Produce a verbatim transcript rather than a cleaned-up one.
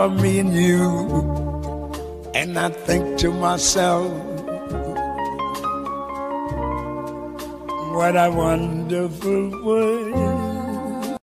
for me and you. And I think to myself, what a wonderful world.